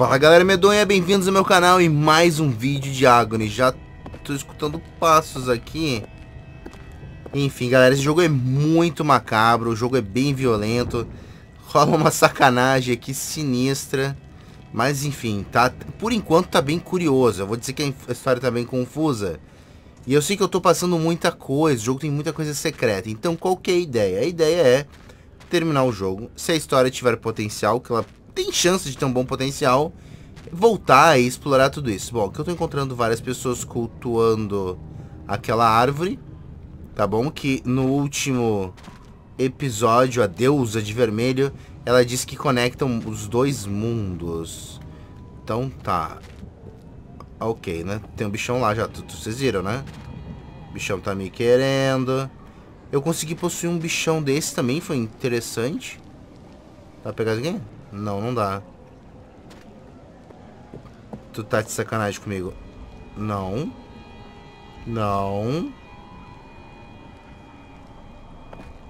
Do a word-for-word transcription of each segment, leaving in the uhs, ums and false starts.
Fala galera medonha, bem-vindos ao meu canal e mais um vídeo de Agony. Já tô escutando passos aqui. Enfim galera, esse jogo é muito macabro, o jogo é bem violento. Rola uma sacanagem aqui sinistra. Mas enfim, tá, por enquanto tá bem curioso. Eu vou dizer que a história tá bem confusa. E eu sei que eu tô passando muita coisa, o jogo tem muita coisa secreta. Então qual que é a ideia? A ideia é terminar o jogo. Se a história tiver potencial, que ela tem chance de ter um bom potencial, voltar e explorar tudo isso. Bom, que eu tô encontrando várias pessoas cultuando aquela árvore, tá bom? Que no último episódio, a deusa de vermelho, ela disse que conectam os dois mundos. Então tá. Ok, né? Tem um bichão lá já, vocês viram, né? O bichão tá me querendo. Eu consegui possuir um bichão desse também, foi interessante. Dá pra pegar isso aqui? Não, não dá. Tu tá de sacanagem comigo. Não. Não.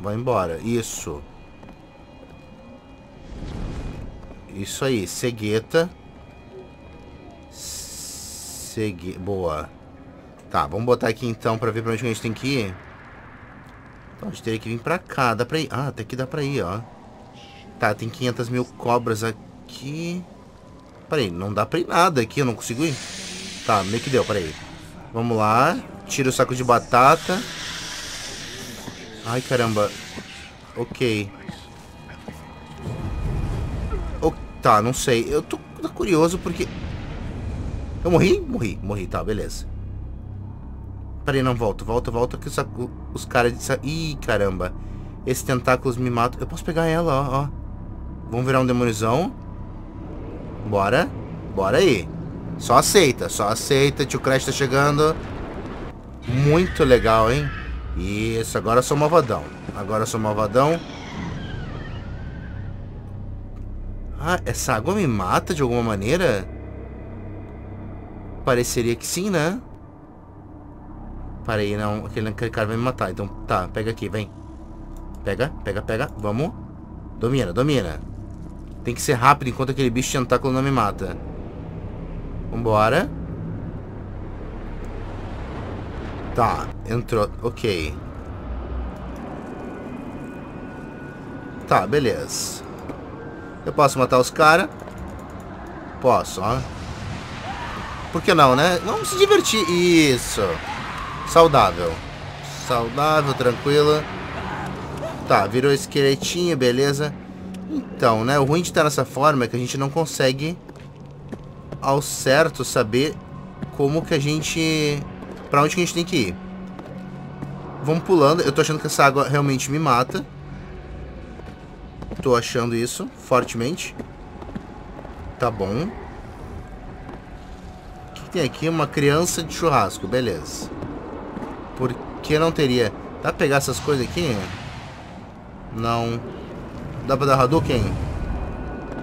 Vai embora. Isso. Isso aí. Cegueta. Cegue... Boa. Tá, vamos botar aqui então pra ver pra onde a gente tem que ir. Então, a gente teria que vir pra cá. Dá pra ir. Ah, até que dá pra ir, ó. Tá, tem quinhentas mil cobras aqui. Peraí, não dá pra ir nada aqui, eu não consigo ir. Tá, meio que deu, peraí. Vamos lá, tira o saco de batata. Ai, caramba. Ok. Oh, tá, não sei. Eu tô curioso porque... Eu morri? Morri, morri, tá, beleza. Peraí, não, volta, volta, volta que saco... os caras... De... Ih, caramba. Esses tentáculos me matam. Eu posso pegar ela, ó, ó. Vamos virar um demonizão. Bora. Bora aí. Só aceita, só aceita. Tio Crash tá chegando. Muito legal, hein? Isso, agora eu sou malvadão. Agora eu sou malvadão. Ah, essa água me mata de alguma maneira? Pareceria que sim, né? Para aí, não. Aquele, aquele cara vai me matar. Então, tá, pega aqui, vem. Pega, pega, pega. Vamos. Domina, domina. Tem que ser rápido enquanto aquele bicho de tentáculo não me mata. Vambora. Tá, entrou. Ok. Tá, beleza. Eu posso matar os caras? Posso, ó. Por que não, né? Vamos se divertir. Isso. Saudável. Saudável, tranquilo. Tá, virou esqueletinho, beleza. Então, né, o ruim de estar nessa forma é que a gente não consegue ao certo saber como que a gente... Pra onde que a gente tem que ir. Vamos pulando. Eu tô achando que essa água realmente me mata. Tô achando isso fortemente. Tá bom. O que, que tem aqui? Uma criança de churrasco, beleza. Por que não teria? Dá pra pegar essas coisas aqui? Não. Dá pra dar Hadouken?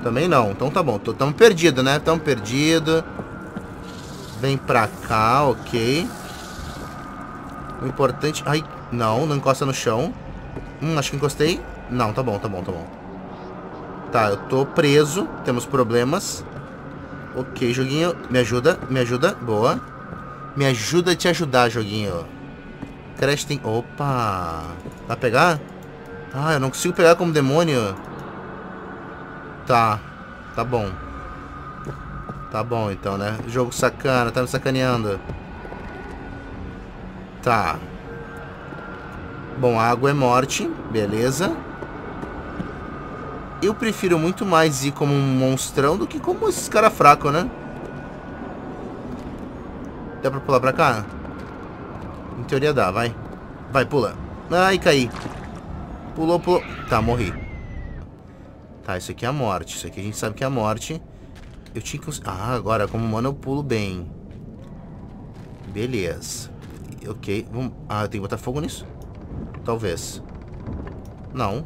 Também não. Então tá bom. Tamo perdido, né? Tamo perdido. Vem pra cá, ok. O importante... Ai, não. Não encosta no chão. Hum, acho que encostei. Não, tá bom, tá bom, tá bom. Tá, eu tô preso. Temos problemas. Ok, joguinho. Me ajuda, me ajuda. Boa. Me ajuda a te ajudar, joguinho. Crash tem... Opa. Dá pra pegar? Ah, eu não consigo pegar como demônio. Tá. Tá bom. Tá bom, então, né? Jogo sacana. Tá me sacaneando. Tá. Bom, água é morte. Beleza. Eu prefiro muito mais ir como um monstrão do que como esses caras fracos, né? Dá pra pular pra cá? Em teoria dá, vai. Vai, pula. Ai, caí. Pulou, pulou. Tá, morri. Tá, isso aqui é a morte. Isso aqui a gente sabe que é a morte. Eu tinha que... Ah, agora como humano eu pulo bem. Beleza. Ok. Vamos... Ah, eu tenho que botar fogo nisso? Talvez. Não.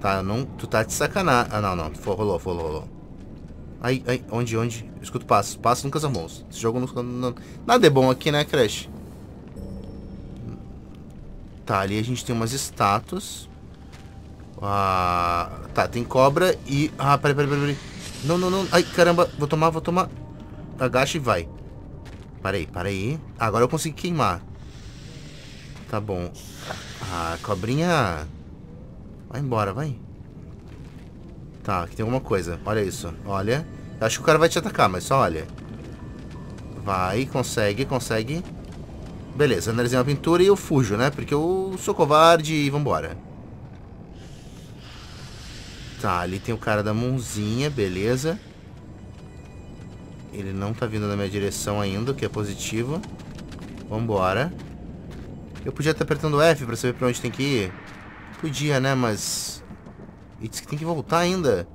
Tá, não... Tu tá de sacanagem. Ah, não, não. Rolou, rolou, rolou. Ai, ai. Onde, onde? Eu escuto passos. Passos nunca são bons. Esse jogo nunca... Não... Nada é bom aqui, né, Crash? Tá, ali a gente tem umas estátuas. Ah, tá, tem cobra e... Ah, peraí, peraí, peraí. Não, não, não. Ai, caramba. Vou tomar, vou tomar. Agacha e vai. Para aí, para aí. Ah, agora eu consigo queimar. Tá bom. Ah, cobrinha. Vai embora, vai. Tá, aqui tem alguma coisa. Olha isso. Olha. Eu acho que o cara vai te atacar, mas só olha. Vai, consegue, consegue. Beleza, analisei uma pintura e eu fujo, né? Porque eu sou covarde e vambora. Tá, ali tem o cara da mãozinha, beleza. Ele não tá vindo na minha direção ainda, o que é positivo. Vambora. Eu podia estar apertando F pra saber pra onde tem que ir. Podia, né? Mas... e diz que tem que voltar ainda.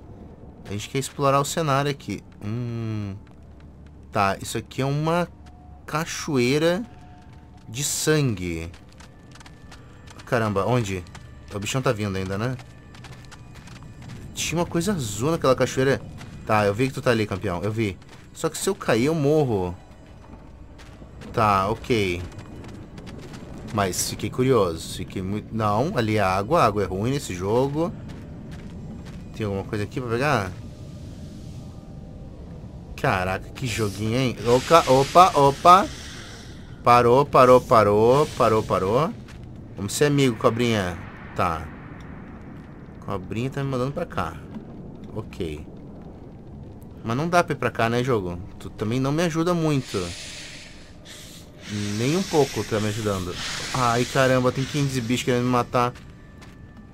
A gente quer explorar o cenário aqui. Hum... Tá, isso aqui é uma cachoeira de sangue. Caramba, onde? O bichão tá vindo ainda, né? Tinha uma coisa azul naquela cachoeira. Tá, eu vi que tu tá ali, campeão. Eu vi. Só que se eu cair, eu morro. Tá, ok. Mas fiquei curioso. Fiquei muito... Não, ali é água. A água é ruim nesse jogo. Tem alguma coisa aqui pra pegar? Caraca, que joguinho, hein? Opa, opa, opa. Parou, parou, parou. Parou, parou. Vamos ser amigo, cobrinha. Tá. Cobrinha tá me mandando pra cá. Ok. Mas não dá pra ir pra cá, né, jogo? Tu também não me ajuda muito. Nem um pouco tu tá me ajudando. Ai, caramba, tem quinze bichos querendo me matar.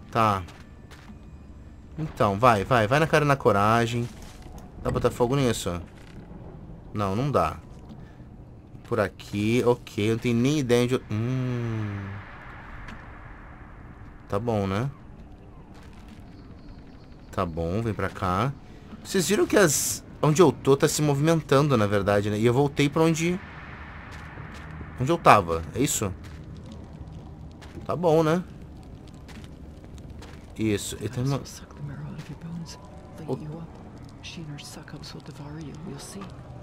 Tá. Então, vai, vai. Vai na cara e na coragem. Dá pra botar fogo nisso? Não, não dá. Por aqui, ok. Eu não tenho nem ideia de... Hum... Tá bom, né? Tá bom, vem pra cá. Vocês viram que as... onde eu tô tá se movimentando, na verdade, né? E eu voltei pra onde... onde eu tava, é isso? Tá bom, né? Isso. Eu tenho... o...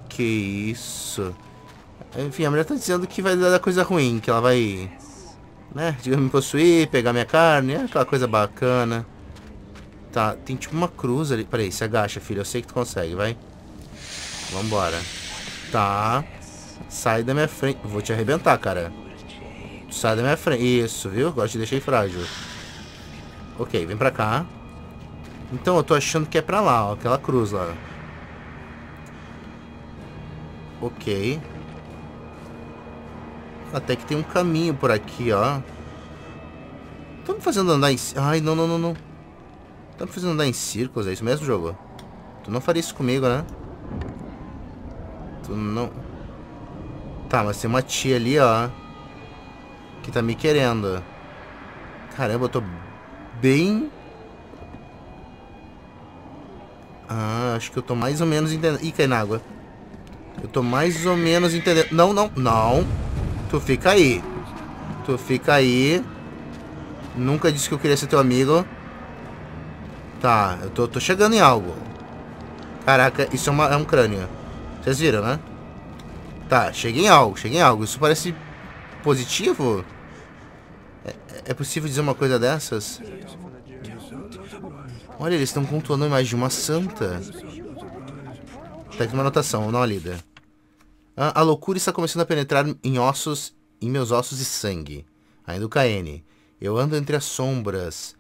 Que isso... Enfim, a mulher tá dizendo que vai dar coisa ruim, que ela vai, né, digamos, me possuir, pegar minha carne, aquela coisa bacana. Tá, tem tipo uma cruz ali. Peraí, se agacha, filho, eu sei que tu consegue, vai. Vambora. Tá. Sai da minha frente. Vou te arrebentar, cara. Sai da minha frente. Isso, viu? Agora te deixei frágil. Ok, vem pra cá. Então, eu tô achando que é pra lá, ó, aquela cruz lá. Ok. Até que tem um caminho por aqui, ó. Tá me fazendo andar em... Ai, não, não, não, não. Tá me fazendo andar em círculos, é isso mesmo, jogo? Tu não faria isso comigo, né? Tu não... Tá, mas tem uma tia ali, ó, que tá me querendo. Caramba, eu tô bem... Ah, acho que eu tô mais ou menos entendendo... Ih, cai na água. Eu tô mais ou menos entendendo... Não, não, não. Tu fica aí. Tu fica aí. Nunca disse que eu queria ser teu amigo. Tá, eu tô, tô chegando em algo. Caraca, isso é, uma, é um crânio. Vocês viram, né? Tá, cheguei em algo, cheguei em algo. Isso parece positivo? É, é possível dizer uma coisa dessas? Olha, eles estão controlando a imagem de uma santa. Tá aqui uma anotação, vamos dar uma lida. A loucura está começando a penetrar em ossos, em meus ossos e sangue. Ainda o Kaine. Eu ando entre as sombras,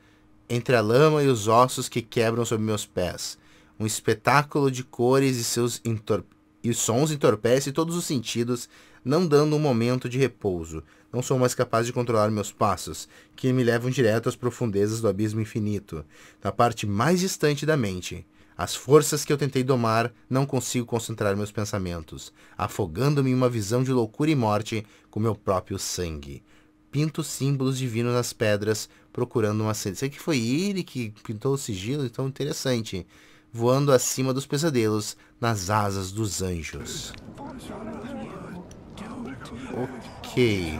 entre a lama e os ossos que quebram sob meus pés. Um espetáculo de cores e seus entorpe... e sons entorpece todos os sentidos, não dando um momento de repouso. Não sou mais capaz de controlar meus passos, que me levam direto às profundezas do abismo infinito, na parte mais distante da mente. As forças que eu tentei domar, não consigo concentrar meus pensamentos, afogando-me em uma visão de loucura e morte com meu próprio sangue. Pinto símbolos divinos nas pedras, procurando uma sede. Sei que foi ele que pintou o sigilo, então interessante. Voando acima dos pesadelos, nas asas dos anjos. Ok.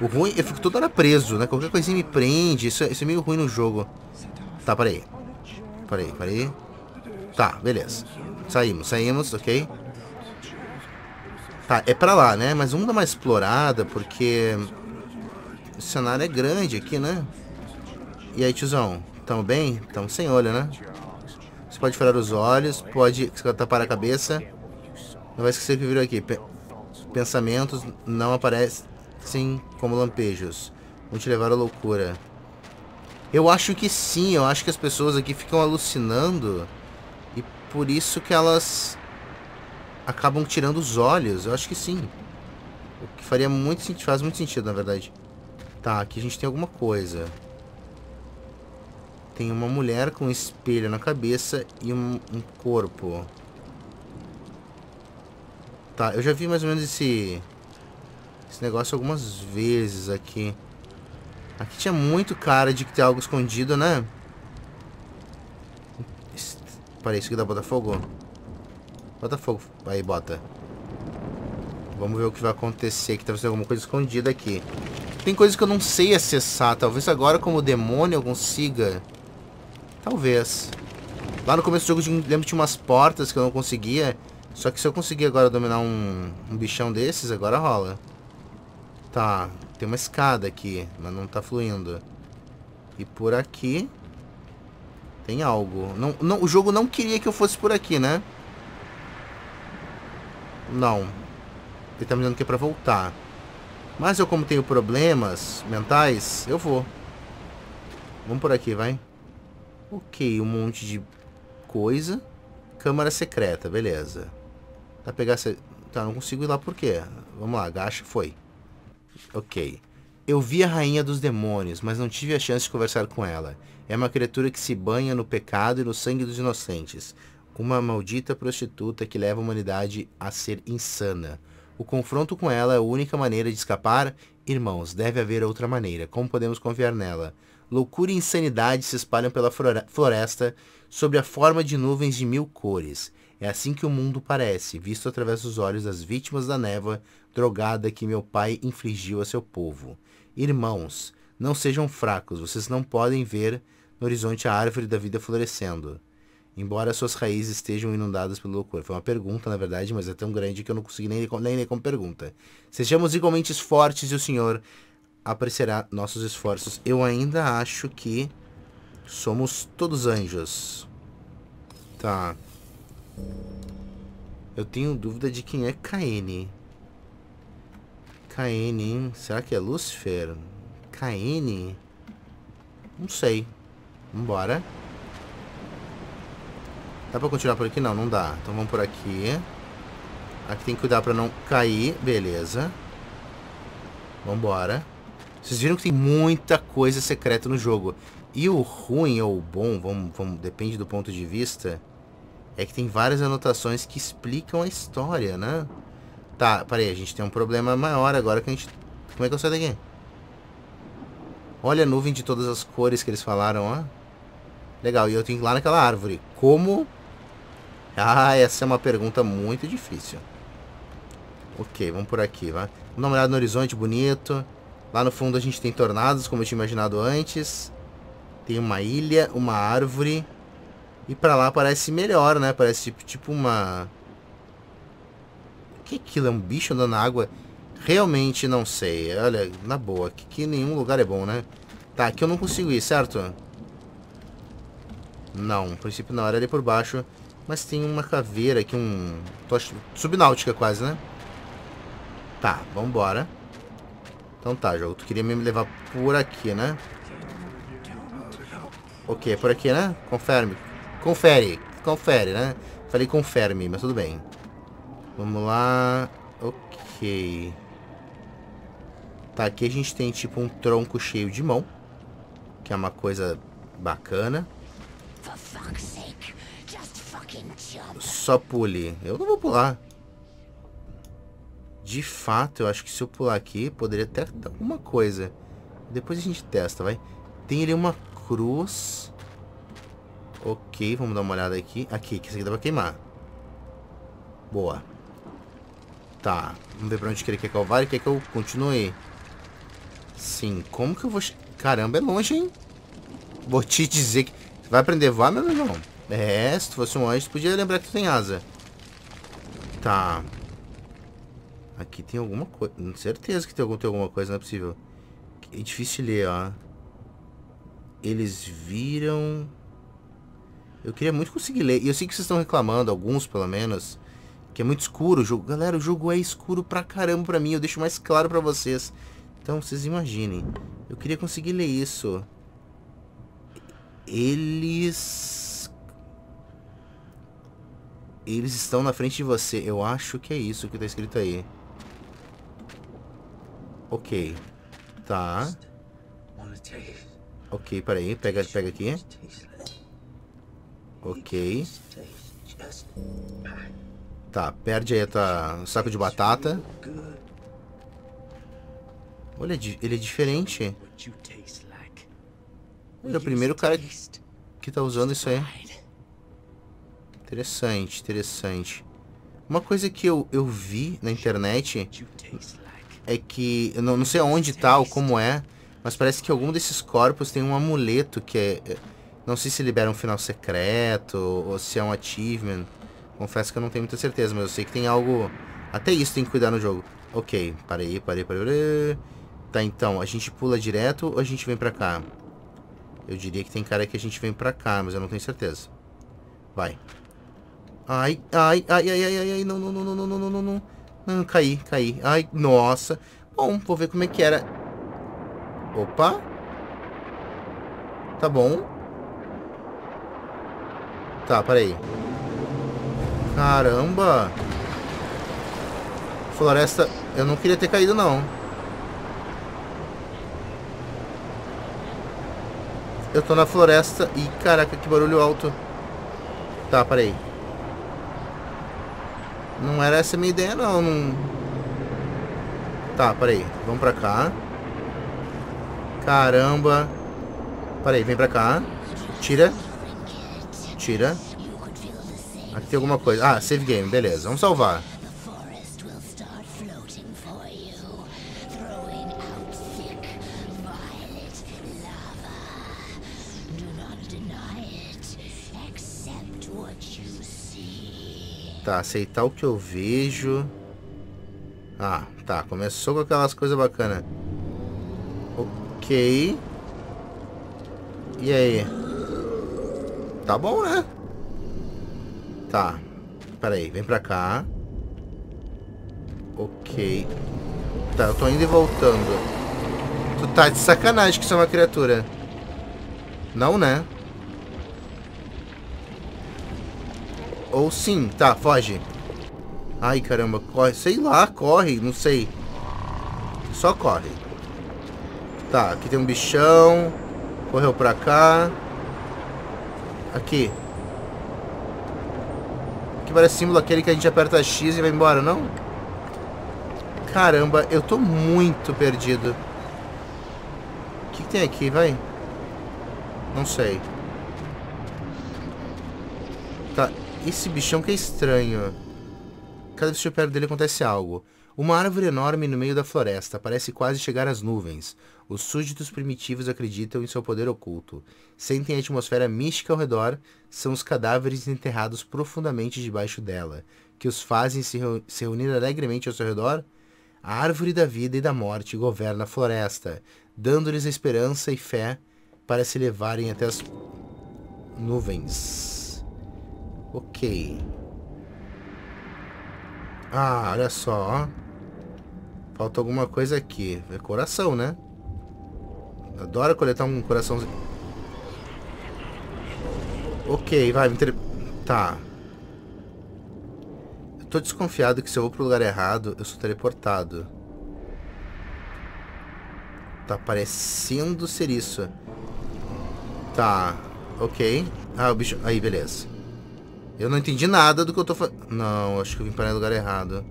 O ruim, eu fico toda hora preso, né? Qualquer coisinha me prende, isso, isso é meio ruim no jogo. Tá, peraí. Peraí, peraí. Tá, beleza. Saímos, saímos, ok. Tá, é pra lá, né? Mas vamos dar uma explorada, porque... o cenário é grande aqui, né? E aí, tiozão? Tamo bem? Tamo sem olho, né? Você você pode furar os olhos, pode tapar a cabeça. Não vai esquecer que virou aqui. Pe pensamentos não aparecem como lampejos. Vão te levar à loucura. Eu acho que sim, eu acho que as pessoas aqui ficam alucinando. E por isso que elas acabam tirando os olhos, eu acho que sim. O que faria muito sentido, faz muito sentido, na verdade. Tá, aqui a gente tem alguma coisa. Tem uma mulher com um espelho na cabeça e um, um corpo. Tá, eu já vi mais ou menos esse, esse negócio algumas vezes aqui. Aqui tinha muito cara de que tem algo escondido, né? Parei, isso aqui dá Botafogo? Botafogo. Aí, bota. Vamos ver o que vai acontecer, que talvez tenha alguma coisa escondida aqui. Tem coisas que eu não sei acessar, talvez agora como demônio eu consiga. Talvez. Lá no começo do jogo eu lembro de umas portas que eu não conseguia. Só que se eu conseguir agora dominar um, um bichão desses, agora rola. Tá, tem uma escada aqui, mas não tá fluindo. E por aqui tem algo. Não, não, o jogo não queria que eu fosse por aqui, né? Não. Ele tá me dando que é pra voltar. Mas eu, como tenho problemas mentais, eu vou. Vamos por aqui, vai. Ok, um monte de coisa. Câmara secreta, beleza. Tá, pegar... Se... Tá, não consigo ir lá por quê? Vamos lá, agacha, foi. Ok. Eu vi a rainha dos demônios, mas não tive a chance de conversar com ela. É uma criatura que se banha no pecado e no sangue dos inocentes. Uma maldita prostituta que leva a humanidade a ser insana. O confronto com ela é a única maneira de escapar. Irmãos, deve haver outra maneira. Como podemos confiar nela? Loucura e insanidade se espalham pela floresta sob a forma de nuvens de mil cores. É assim que o mundo parece, visto através dos olhos das vítimas da névoa drogada que meu pai infligiu a seu povo. Irmãos, não sejam fracos. Vocês não podem ver no horizonte a árvore da vida florescendo, embora suas raízes estejam inundadas pela loucura. Foi uma pergunta, na verdade, mas é tão grande que eu não consegui nem nem, nem como pergunta. Sejamos igualmente fortes e o Senhor apreciará nossos esforços. Eu ainda acho que somos todos anjos. Tá. Eu tenho dúvida de quem é Kaine. Kaine, hein? Será que é Lucifer? Kaine? Não sei. Vambora. Dá pra continuar por aqui? Não, não dá. Então vamos por aqui. Aqui tem que cuidar pra não cair. Beleza. Vambora. Vocês viram que tem muita coisa secreta no jogo. E o ruim ou o bom, vamos, vamos, depende do ponto de vista, é que tem várias anotações que explicam a história, né? Tá, peraí, a gente tem um problema maior agora que a gente... Como é que eu saio daqui? Olha a nuvem de todas as cores que eles falaram, ó. Legal, e eu tenho que ir lá naquela árvore. Como? Ah, essa é uma pergunta muito difícil. Ok, vamos por aqui, vai. Vamos dar uma olhada no horizonte, bonito. Lá no fundo a gente tem tornados, como eu tinha imaginado antes. Tem uma ilha, uma árvore. E pra lá parece melhor, né? Parece tipo uma... O que é aquilo? É um bicho andando na água? Realmente não sei. Olha, na boa, aqui que nenhum lugar é bom, né? Tá, aqui eu não consigo ir, certo? Não, no princípio não, era ali por baixo. Mas tem uma caveira aqui, um... Subnáutica quase, né? Tá, vambora. Então tá, jogo. Tu queria me levar por aqui, né? Ok, é por aqui, né? Confere, confere, confere, né? Falei confere, mas tudo bem. Vamos lá. Ok. Tá, aqui a gente tem tipo um tronco cheio de mão, que é uma coisa bacana. Só pule. Eu não vou pular. De fato, eu acho que se eu pular aqui, poderia ter alguma coisa. Depois a gente testa, vai. Tem ali uma cruz. Ok, vamos dar uma olhada aqui. Aqui, que isso aqui dá pra queimar. Boa. Tá, vamos ver pra onde que ele quer que eu vá. Ele quer que eu continue. Sim, como que eu vou... Caramba, é longe, hein? Vou te dizer que... Você vai aprender a voar, meu irmão? É, se tu fosse um anjo, tu podia lembrar que tu tem asa. Tá. Aqui tem alguma coisa. Com certeza que tem, algum, tem alguma coisa, não é possível. É difícil ler, ó. Eles viram... Eu queria muito conseguir ler. E eu sei que vocês estão reclamando, alguns pelo menos, que é muito escuro o jogo. Galera, o jogo é escuro pra caramba pra mim. Eu deixo mais claro pra vocês. Então, vocês imaginem. Eu queria conseguir ler isso. Eles... Eles estão na frente de você. Eu acho que é isso que tá escrito aí. Ok. Tá. Ok, peraí. Pega, pega aqui. Ok. Tá, perde aí o saco de batata. Olha, ele é diferente. Ele é o primeiro cara que tá usando isso aí. Interessante, interessante. Uma coisa que eu, eu vi na internet é que... Eu não, não sei onde tá ou como é, mas parece que algum desses corpos tem um amuleto que é... Não sei se libera um final secreto ou se é um achievement. Confesso que eu não tenho muita certeza, mas eu sei que tem algo... Até isso tem que cuidar no jogo. Ok, parei, parei, parei. Tá, então, a gente pula direto ou a gente vem pra cá? Eu diria que tem cara que a gente vem pra cá, mas eu não tenho certeza. Vai. Ai, ai, ai, ai, ai, ai, não, não, não, não, não, não, não, não. Não, caí, caí. Ai, nossa. Bom, vou ver como é que era. Opa. Tá bom. Tá, peraí. Caramba. Floresta... Eu não queria ter caído, não. Eu tô na floresta. Ih, caraca, que barulho alto. Tá, peraí. Não era essa a minha ideia, não. não... Tá, peraí. Vamos pra cá. Caramba. Peraí, vem pra cá. Tira. Tira. Aqui tem alguma coisa. Ah, save game. Beleza. Vamos salvar. Tá, aceitar o que eu vejo. Ah, tá. Começou com aquelas coisas bacanas. Ok. E aí? Tá bom, né? Tá. Pera aí, vem pra cá. Ok. Tá, eu tô indo e voltando. Tu tá de sacanagem que isso é uma criatura. Não, né? Ou sim, tá, foge. Ai, caramba, corre. Sei lá, corre, não sei. Só corre. Tá, aqui tem um bichão. Correu pra cá. Aqui. Aqui parece símbolo aquele que a gente aperta X e vai embora, não? Caramba, eu tô muito perdido. O que que tem aqui, vai? Não sei. Tá. Esse bichão que é estranho. Cada vez que eu perto dele acontece algo. Uma árvore enorme no meio da floresta. Parece quase chegar às nuvens. Os súditos primitivos acreditam em seu poder oculto. Sentem a atmosfera mística ao redor. São os cadáveres enterrados profundamente debaixo dela, que os fazem se, reu se reunir alegremente ao seu redor. A árvore da vida e da morte governa a floresta, dando-lhes a esperança e fé para se levarem até as nuvens. Ok. Ah, olha só. Falta alguma coisa aqui. É coração, né? Adoro coletar um coraçãozinho. Ok, vai. Me inter... Tá. Eu tô desconfiado que se eu vou pro lugar errado, eu sou teleportado. Tá parecendo ser isso. Tá. Ok. Ah, o bicho... Aí, beleza. Eu não entendi nada do que eu tô fazendo. Não, acho que eu vim parar no lugar errado.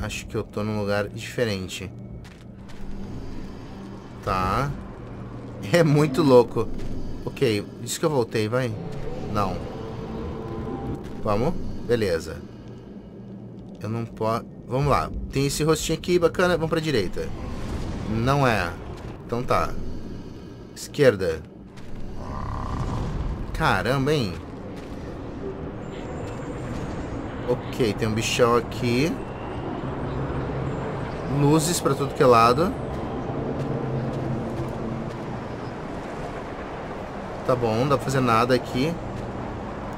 Acho que eu tô num lugar diferente. Tá. É muito louco. Ok, diz que eu voltei, vai. Não. Vamos? Beleza. Eu não posso... Vamos lá. Tem esse rostinho aqui, bacana. Vamos pra direita. Não é. Então tá. Esquerda. Caramba, hein? Ok, tem um bichão aqui. Luzes pra tudo que é lado. tá bom, não dá pra fazer nada aqui.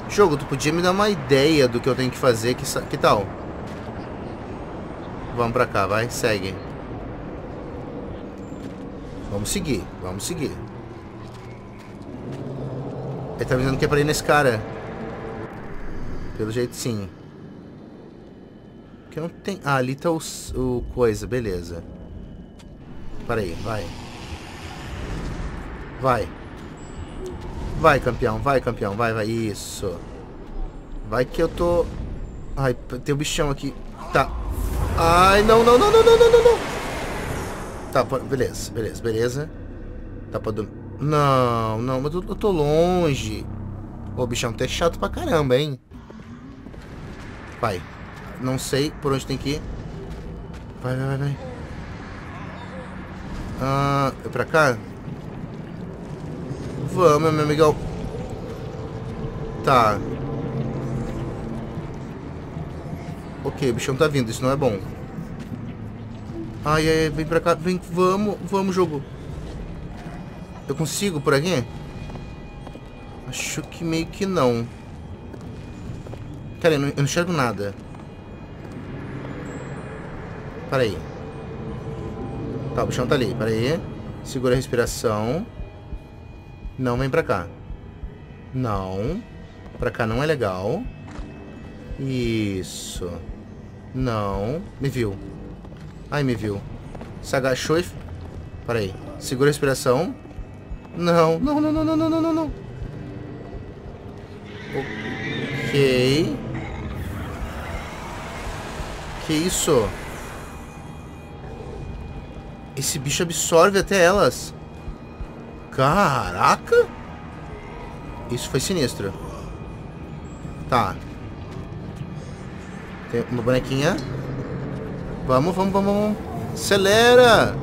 Jogo, tu podia me dar uma ideia do que eu tenho que fazer, que, que tal? Vamos pra cá, vai, segue. Vamos seguir, vamos seguir. Ele tá me dizendo que é pra ir nesse cara. Pelo jeito sim. Que não tem... Ah, ali tá o, o coisa, beleza. Para aí, vai. Vai. Vai, campeão, vai, campeão, vai, vai, isso. Vai que eu tô... Ai, tem um bichão aqui. Tá. Ai, não, não, não, não, não, não, não, não. Tá, beleza, beleza, beleza. Tá pra dormir. Não, não, mas eu tô longe. Ô, bichão, tu é chato pra caramba, hein? Vai. Não sei por onde tem que ir. Vai, vai, vai, vai. Ah, é pra cá? Vamos, meu amigão. Tá. Ok, o bichão tá vindo, isso não é bom. Ai, ai, vem pra cá. Vem, vamos, vamos, jogo. Eu consigo por aqui? Acho que meio que não. Cara, eu não, eu não enxergo nada. Para aí. Tá, o bichão tá ali, para aí. Segura a respiração. Não, vem pra cá. Não. Pra cá não é legal. Isso. Não. Me viu. Ai, me viu. Se agachou e... Para aí. Segura a respiração. Não. Não, não, não, não, não, não, não. Ok. Que isso? Esse bicho absorve até elas. Caraca. Isso foi sinistro. Tá. Tem uma bonequinha. Vamos, vamos, vamos, vamos. Acelera.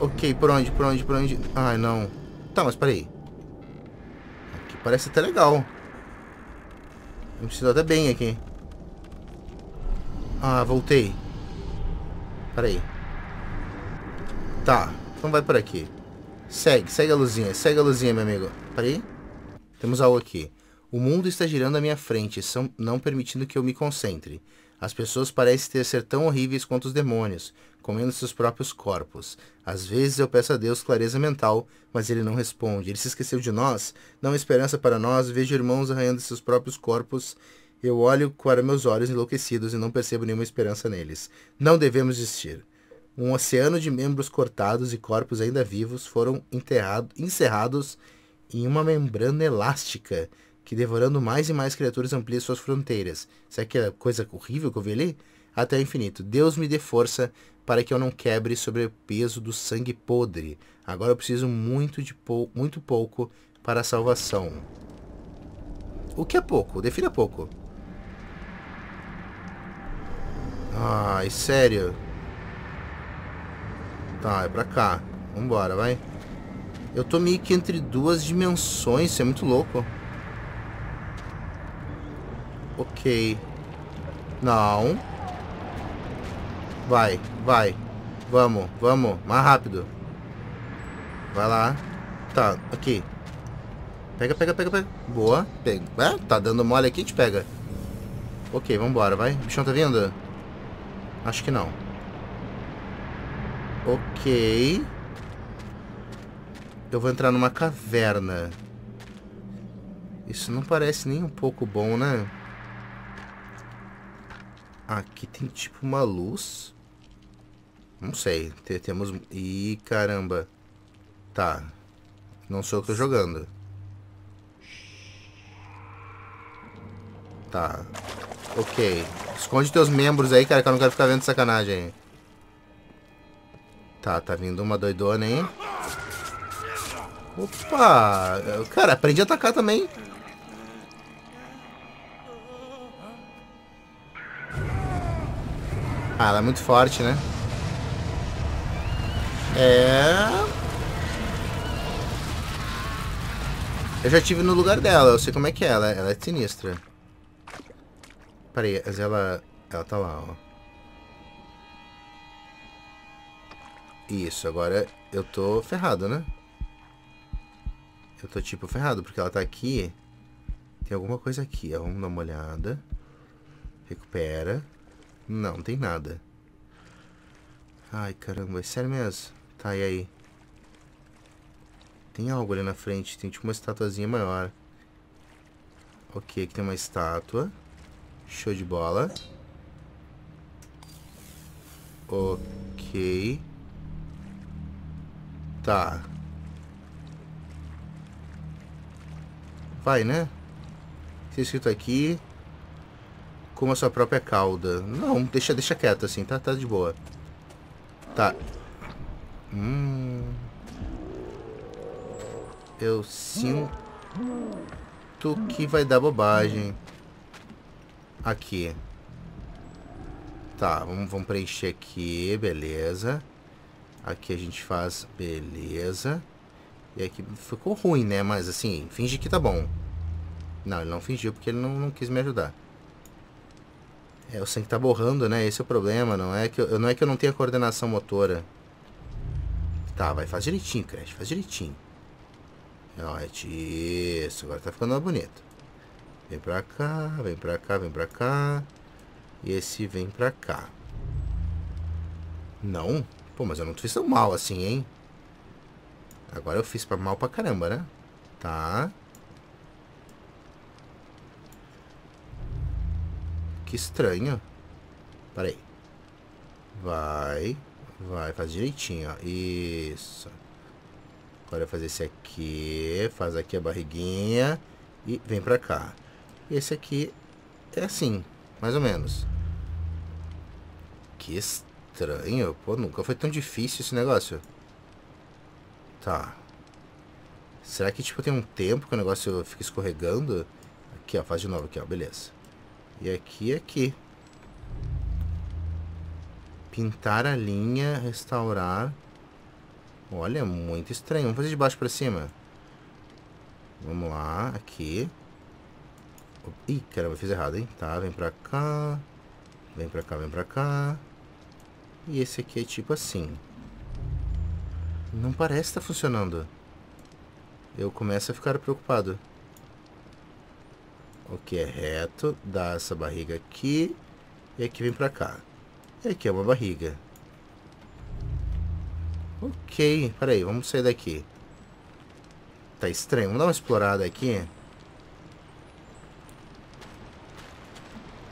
Ok, por onde, por onde, por onde? Ai, não. Tá, mas peraí. Aqui parece até legal. Eu preciso até bem aqui. Ah, voltei. Peraí. Tá, então vai por aqui. Segue, segue a luzinha, segue a luzinha, meu amigo. Peraí. Temos algo aqui. O mundo está girando à minha frente, são, não permitindo que eu me concentre. As pessoas parecem ter ser tão horríveis quanto os demônios, comendo seus próprios corpos. Às vezes eu peço a Deus clareza mental, mas ele não responde. Ele se esqueceu de nós? Não há esperança para nós. Vejo irmãos arranhando seus próprios corpos. Eu olho para meus olhos enlouquecidos e não percebo nenhuma esperança neles. Não devemos desistir. Um oceano de membros cortados e corpos ainda vivos foram enterrado, encerrados em uma membrana elástica, que devorando mais e mais criaturas amplia suas fronteiras. Será que é coisa horrível que eu vi ali? Até o infinito. Deus me dê força para que eu não quebre sobre o peso do sangue podre. Agora eu preciso muito de pou muito pouco para a salvação. O que é pouco? Defina pouco. Ai, sério? Tá, é pra cá. Vambora, vai. Eu tô meio que entre duas dimensões. Isso é muito louco. Ok. Não. Vai, vai. Vamos, vamos. Mais rápido. Vai lá. Tá, aqui. Pega, pega, pega, pega. Boa. Pega. Ah, tá dando mole aqui, a gente pega. Ok, vambora, vai. O bichão tá vindo? Acho que não. Ok. Eu vou entrar numa caverna. Isso não parece nem um pouco bom, né? Aqui tem tipo uma luz. Não sei. Temos... Ih, caramba. Tá. Não sou eu que tô jogando. Tá. Ok. Esconde teus membros aí, cara, que eu não quero ficar vendo sacanagem. Tá, tá vindo uma doidona aí. Opa! Cara, aprendi a atacar também. Ah, ela é muito forte, né? É... Eu já estive no lugar dela, eu sei como é que é. Ela, ela é sinistra. Peraí, mas ela... Ela tá lá, ó. Isso, agora eu tô ferrado, né? eu tô tipo ferrado, porque ela tá aqui. Tem alguma coisa aqui, ó. Vamos dar uma olhada. Recupera. Não, não tem nada. Ai, caramba, é sério mesmo? Tá, e aí? Tem algo ali na frente, tem tipo uma estatuazinha maior. Ok, aqui tem uma estátua. Show de bola. Ok. Tá. Vai, né? Tem escrito aqui. Como a sua própria cauda. Não, deixa, deixa quieto assim, tá? Tá de boa. Tá. Hum. Eu sinto que vai dar bobagem. Aqui. Tá, vamos, vamos preencher aqui. Beleza. Aqui a gente faz. Beleza. E aqui ficou ruim, né? Mas assim, finge que tá bom. Não, ele não fingiu porque ele não, não quis me ajudar. É, o sangue tá borrando, né? Esse é o problema. Não é que eu não, é que eu não tenha coordenação motora. Tá, vai. Faz direitinho, Crash. Faz direitinho. Isso. Agora tá ficando bonito. Vem pra cá. Vem pra cá. Vem pra cá. E esse vem pra cá. Não? Pô, mas eu não fiz tão mal assim, hein? Agora eu fiz pra mal pra caramba, né? Tá. Que estranho. Pera aí. Vai. Vai, faz direitinho, ó. Isso. Agora eu vou fazer esse aqui. Faz aqui a barriguinha. E vem pra cá. E esse aqui é assim. Mais ou menos. Que estranho. Pô, nunca foi tão difícil esse negócio. Tá. Será que, tipo, tem um tempo que o negócio fica escorregando? Aqui, ó. Faz de novo aqui, ó. Beleza. E aqui, aqui. Pintar a linha. Restaurar. Olha, muito estranho. Vamos fazer de baixo pra cima. Vamos lá. Aqui. Ih, caramba, fiz errado, hein? Tá, vem pra cá. Vem pra cá, vem pra cá. E esse aqui é tipo assim. Não parece estar funcionando. Eu começo a ficar preocupado. O que é reto. Dá essa barriga aqui. E aqui vem pra cá. E aqui é uma barriga. Ok, peraí, vamos sair daqui. Tá estranho, vamos dar uma explorada aqui.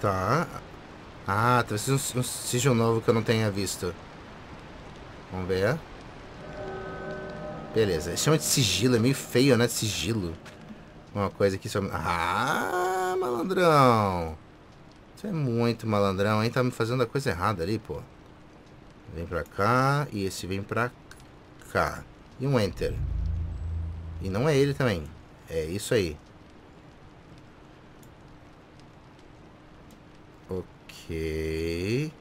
Tá. Ah, talvez um, um sigilo novo que eu não tenha visto. Vamos ver. Beleza. Esse chama de sigilo. É meio feio, né? Sigilo. Uma coisa aqui só... Ah, malandrão. Você é muito malandrão, hein? Tá me fazendo a coisa errada ali, pô. Vem pra cá. E esse vem pra cá. E um enter. E não é ele também. É isso aí. Ok.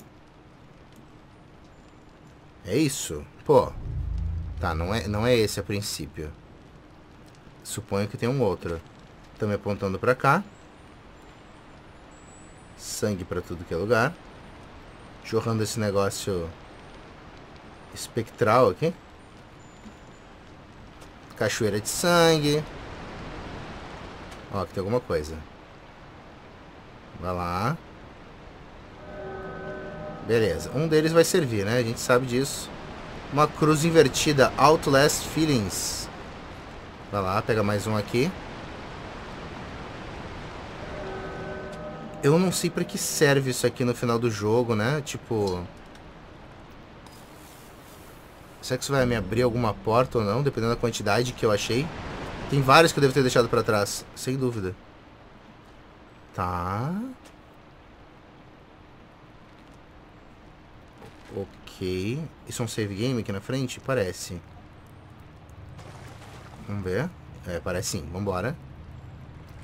É isso? Pô. Tá, não é, não é esse a princípio. Suponho que tem um outro. Tô me apontando pra cá. Sangue pra tudo que é lugar. Jorrando esse negócio espectral aqui. Cachoeira de sangue. Ó, aqui tem alguma coisa. Vai lá. Beleza, um deles vai servir, né? A gente sabe disso. Uma cruz invertida, Outlast Feelings. Vai lá, pega mais um aqui. Eu não sei pra que serve isso aqui no final do jogo, né? Tipo... Será que isso vai me abrir alguma porta ou não? Dependendo da quantidade que eu achei. Tem vários que eu devo ter deixado pra trás, sem dúvida. Tá... Ok. Isso é um save game aqui na frente? Parece. Vamos ver. É, parece sim. Vambora.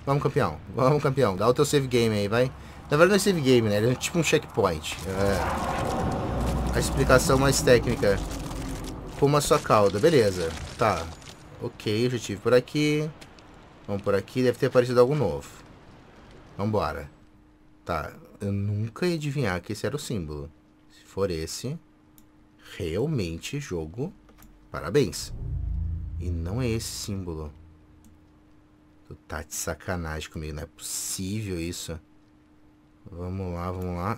Vamos, campeão. Vamos, campeão. Dá o teu save game aí, vai. Na verdade não é save game, né? Ele é tipo um checkpoint. É. A explicação mais técnica. Puma a sua cauda. Beleza. Tá. Ok, eu já tive por aqui. Vamos por aqui. Deve ter aparecido algo novo. Vambora. Tá. Eu nunca ia adivinhar que esse era o símbolo. For esse, realmente jogo, parabéns. E não é esse símbolo. Tu tá de sacanagem comigo, não é possível isso. Vamos lá, vamos lá.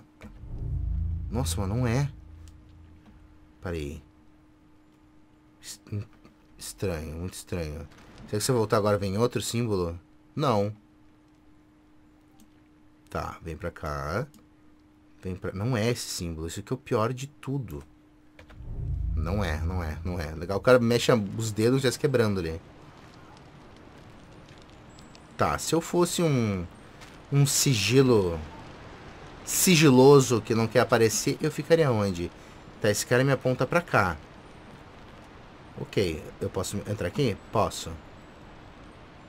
Nossa, mas não é. Peraí. Estranho, muito estranho. Será que se eu voltar agora vem outro símbolo? Não. Tá, vem pra cá. Vem pra... Não é esse símbolo. Isso aqui é o pior de tudo. Não é, não é, não é. Legal, o cara mexe os dedos já se quebrando ali. Tá, se eu fosse um... Um sigilo... Sigiloso que não quer aparecer, eu ficaria onde? Tá, esse cara me aponta pra cá. Ok, eu posso entrar aqui? Posso.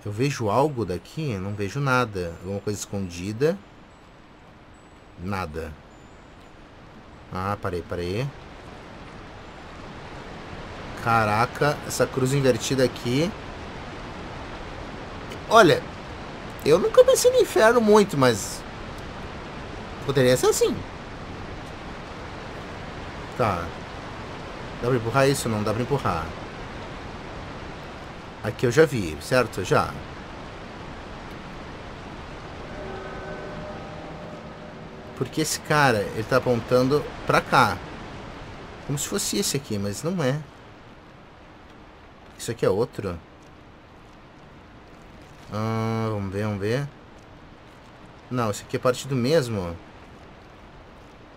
Eu vejo algo daqui? Não vejo nada. Alguma coisa escondida? Nada. Ah, parei, parei. Caraca, essa cruz invertida aqui. Olha, eu nunca pensei no inferno muito, mas... Poderia ser assim. Tá. Dá pra empurrar isso? Não dá pra empurrar. Aqui eu já vi, certo? Já. Porque esse cara, ele tá apontando pra cá. Como se fosse esse aqui, mas não é. Isso aqui é outro. Ah, vamos ver, vamos ver. Não, isso aqui é parte do mesmo.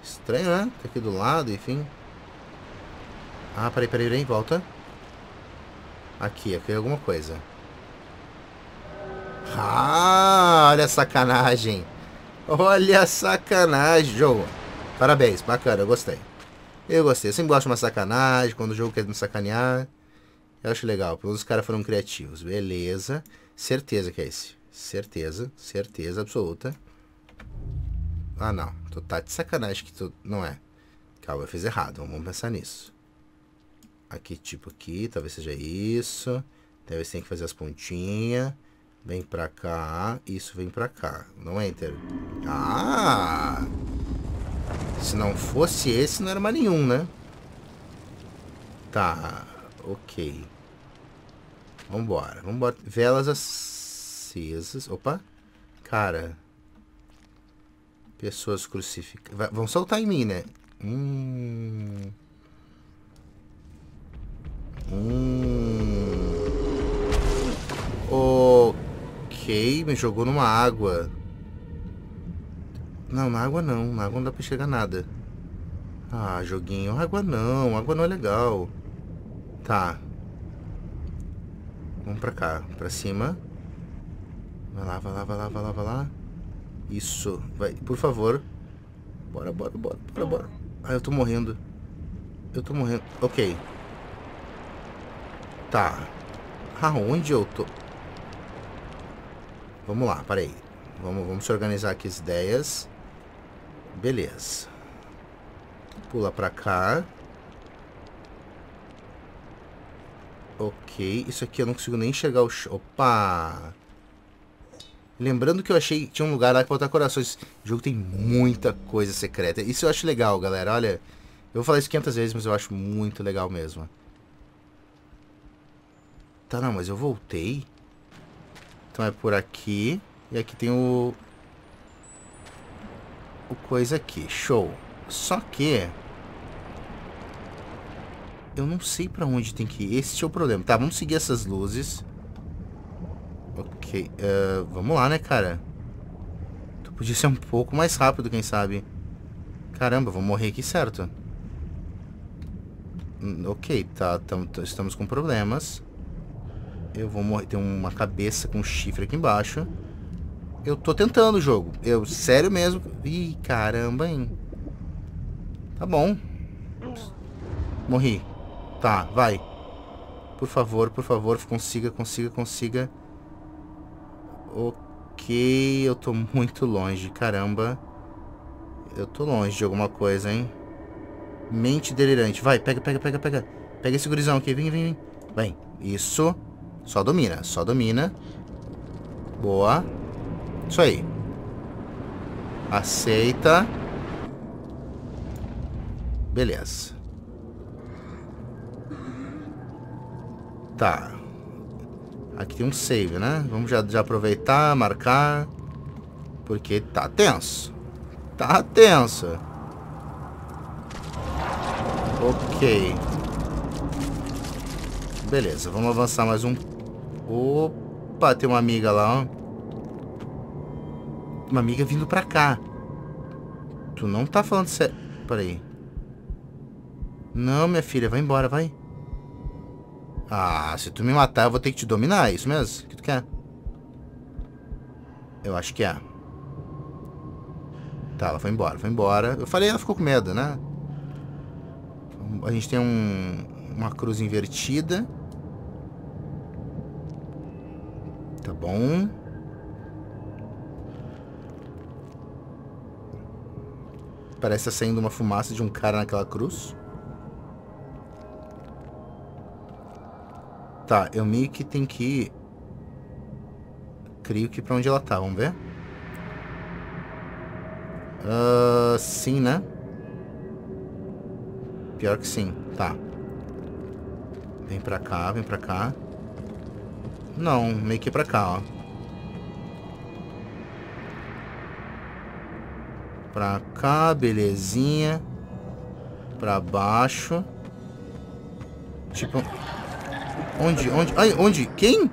Estranho, né? Tá aqui do lado, enfim. Ah, peraí, peraí, peraí, volta. Aqui, aqui é alguma coisa. Ah, olha a sacanagem. Olha a sacanagem, jogo. Parabéns, bacana, eu gostei. Eu gostei, eu sempre gosto de uma sacanagem. Quando o jogo quer me sacanear, eu acho legal, porque os caras foram criativos. Beleza, certeza que é esse. Certeza, certeza absoluta. Ah, não. Tu tá de sacanagem que tu... Não é. Calma, eu fiz errado. Vamos pensar nisso. Aqui, tipo aqui. Talvez seja isso. Talvez tenha que fazer as pontinhas. Vem pra cá. Isso vem pra cá. Não enter. Ah! Se não fosse esse, não era mais nenhum, né? Tá. Ok. Vambora. Vambora. Velas as... Opa, cara, pessoas crucificadas vão soltar em mim, né? Hum. Hum. Ok, me jogou numa água. Não, na água não, na água não dá pra enxergar nada. Ah, joguinho, água não, água não é legal. Tá, vamos pra cá, pra cima. Vai lá, vai lá, vai lá, vai lá, vai lá. Isso, vai, por favor. Bora, bora, bora, bora, bora. Ah, eu tô morrendo. Eu tô morrendo, ok. Tá. Aonde eu tô? Vamos lá, peraí. Vamos, vamos se organizar aqui as ideias. Beleza. Pula pra cá. Ok, isso aqui eu não consigo nem enxergar o... Opa! Lembrando que eu achei que tinha um lugar lá que botar corações. O jogo tem muita coisa secreta. Isso eu acho legal, galera. Olha, eu vou falar isso quinhentas vezes, mas eu acho muito legal mesmo. Tá, não, mas eu voltei. Então é por aqui. E aqui tem o... O coisa aqui. Show. Só que... Eu não sei pra onde tem que ir. Esse é o problema. Tá, vamos seguir essas luzes. Ok, uh, vamos lá, né, cara? Tu podia ser um pouco mais rápido, quem sabe? Caramba, vou morrer aqui, certo? Ok, tá, tam, estamos com problemas. Eu vou morrer. Tem uma cabeça com um chifre aqui embaixo. Eu tô tentando o jogo. Eu, sério mesmo. Ih, caramba, hein? Tá bom. Morri. Tá, vai. Por favor, por favor, consiga, consiga, consiga. Ok, eu tô muito longe, caramba. Eu tô longe de alguma coisa, hein? Mente delirante. Vai, pega, pega, pega, pega. Pega esse gurizão aqui, vem, vem, vem. Vem, isso. Só domina, só domina. Boa. Isso aí. Aceita. Beleza. Tá. Aqui tem um save, né? Vamos já, já aproveitar, marcar. Porque tá tenso. Tá tenso. Ok. Beleza, vamos avançar mais um. Opa, tem uma amiga lá, ó. Uma amiga vindo pra cá. Tu não tá falando sério. Peraí. Não, minha filha, vai embora, vai. Ah, se tu me matar, eu vou ter que te dominar, é isso mesmo? O que tu quer? Eu acho que é. Tá, ela foi embora, foi embora. Eu falei, ela ficou com medo, né? A gente tem um, uma cruz invertida. Tá bom. Parece tá saindo uma fumaça de um cara naquela cruz. Tá, eu meio que tenho que ir... Creio que pra onde ela tá, vamos ver? Uh, sim, né? Pior que sim, tá. Vem pra cá, vem pra cá. Não, meio que pra cá, ó. Pra cá, belezinha. Pra baixo. Tipo... Onde? Onde? Ai, onde? Quem?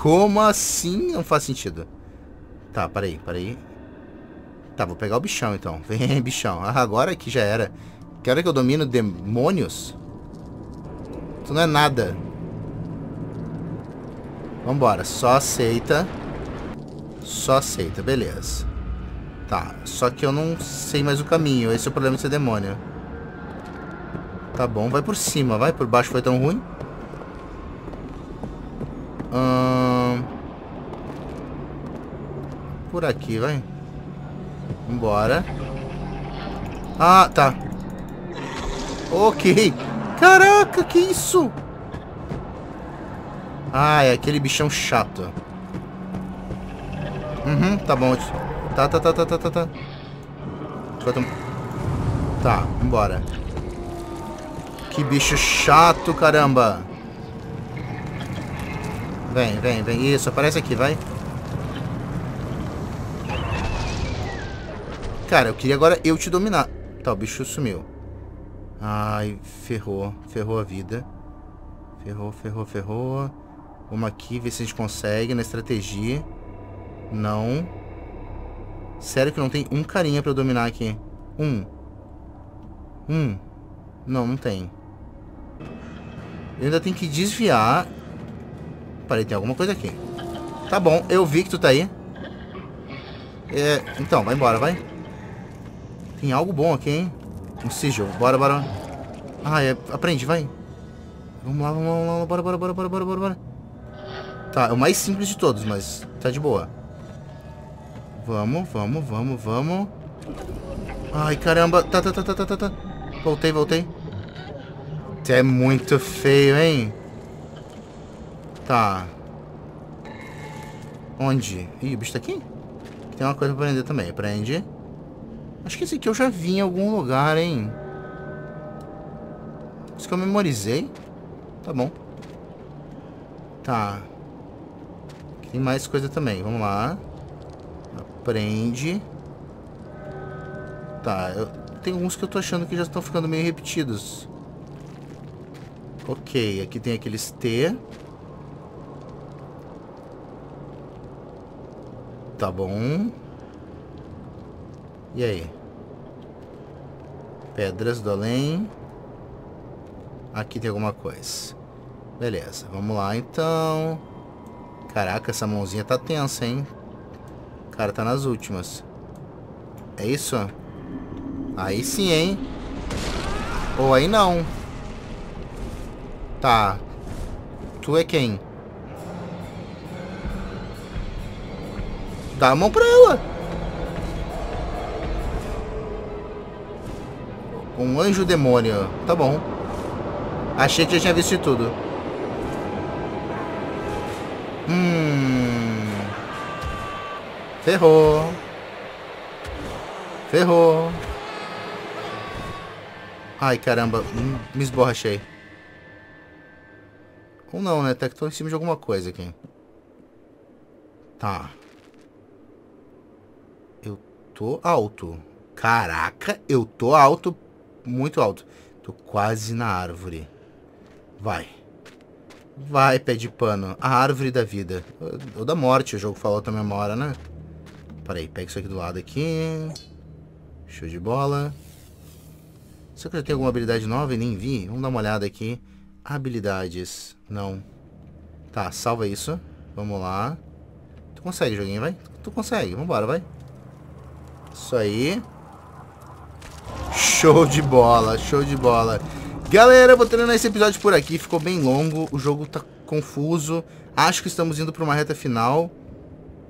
Como assim? Não faz sentido. Tá, peraí, peraí. Tá, vou pegar o bichão então. Vem, bichão. Ah, agora que já era. Que hora que eu domino demônios? Tu não é nada. Vambora, só aceita. Só aceita, beleza. Tá, só que eu não sei mais o caminho. Esse é o problema de ser demônio. Tá bom, vai por cima, vai. Por baixo foi tão ruim. Hum... Por aqui, vai. Vambora. Ah, tá. Ok. Caraca, que isso? Ah, é aquele bichão chato. Uhum, tá bom. Tá, tá, tá, tá, tá, tá, tá. Tá, vambora. Que bicho chato, caramba. Vem, vem, vem. Isso, aparece aqui, vai. Cara, eu queria agora eu te dominar. Tá, o bicho sumiu. Ai, ferrou. Ferrou a vida. Ferrou, ferrou, ferrou. Vamos aqui, ver se a gente consegue na estratégia. Não. Sério que não tem um carinha pra eu dominar aqui? Um. Um. Não, não tem. Eu ainda tenho que desviar. Peraí, tem alguma coisa aqui. Tá bom, eu vi que tu tá aí. É, então, vai embora, vai. Tem algo bom aqui, hein? Um sigil, bora, bora. Ah, é, aprende, vai. Vamos lá, vamos lá, vamos lá, bora, bora, bora, bora, bora, bora. Tá, é o mais simples de todos, mas tá de boa. Vamos, vamos, vamos, vamos. Ai, caramba. Tá, tá, tá, tá, tá, tá. Voltei, voltei. É muito feio, hein? Tá. Onde? Ih, o bicho tá aqui? Tem uma coisa pra aprender também. Aprende. Acho que esse aqui eu já vi em algum lugar, hein? Isso que eu memorizei. Tá bom. Tá. Aqui tem mais coisa também. Vamos lá. Aprende. Tá, eu... tem alguns que eu tô achando que já estão ficando meio repetidos. Ok, aqui tem aqueles T. Tá bom. E aí? Pedras do além. Aqui tem alguma coisa. Beleza, vamos lá então. Caraca, essa mãozinha tá tensa, hein? O cara tá nas últimas. É isso? Aí sim, hein? Ou aí não. Tá. Tu é quem? Dá a mão pra ela. Um anjo demônio. Tá bom. Achei que já tinha visto de tudo. Hum. Ferrou. Ferrou. Ai, caramba. Me esborrachei. Ou não, né? Até que tô em cima de alguma coisa aqui. Tá. Eu tô alto. Caraca, eu tô alto. Muito alto. Tô quase na árvore. Vai. Vai, pé de pano. A árvore da vida. Ou da morte, o jogo falou também uma hora, né? Peraí, pega isso aqui do lado aqui. Show de bola. Será que eu já tenho alguma habilidade nova e nem vi? Vamos dar uma olhada aqui. Habilidades. Não. Tá, salva isso. Vamos lá. Tu consegue, joguinho, vai? Tu consegue. Vambora, vai. Isso aí. Show de bola, show de bola. Galera, eu vou terminar esse episódio por aqui. Ficou bem longo. O jogo tá confuso. Acho que estamos indo pra uma reta final.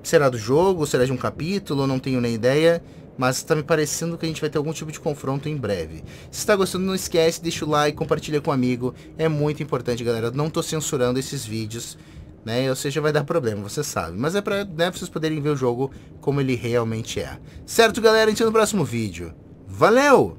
Será do jogo? Será de um capítulo? Não tenho nem ideia. Mas tá me parecendo que a gente vai ter algum tipo de confronto em breve. Se tá gostando, não esquece, deixa o like, compartilha com um amigo. É muito importante, galera. Eu não tô censurando esses vídeos, né? Ou seja, vai dar problema, você sabe. Mas é pra, né, vocês poderem ver o jogo como ele realmente é. Certo, galera? A gente vê no próximo vídeo. Valeu!